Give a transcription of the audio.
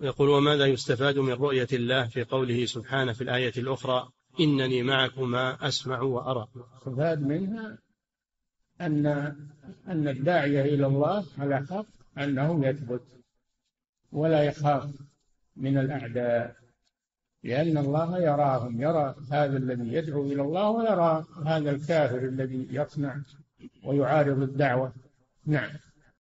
يقول: وماذا يستفاد من رؤية الله في قوله سبحانه في الآية الأخرى: إنني معكما أسمع وأرى؟ يستفاد منها أن الداعية إلى الله على حق، أنه يثبت ولا يخاف من الأعداء، لأن الله يراهم، يرى هذا الذي يدعو إلى الله ويرى هذا الكافر الذي يصنع ويعارض الدعوة. نعم.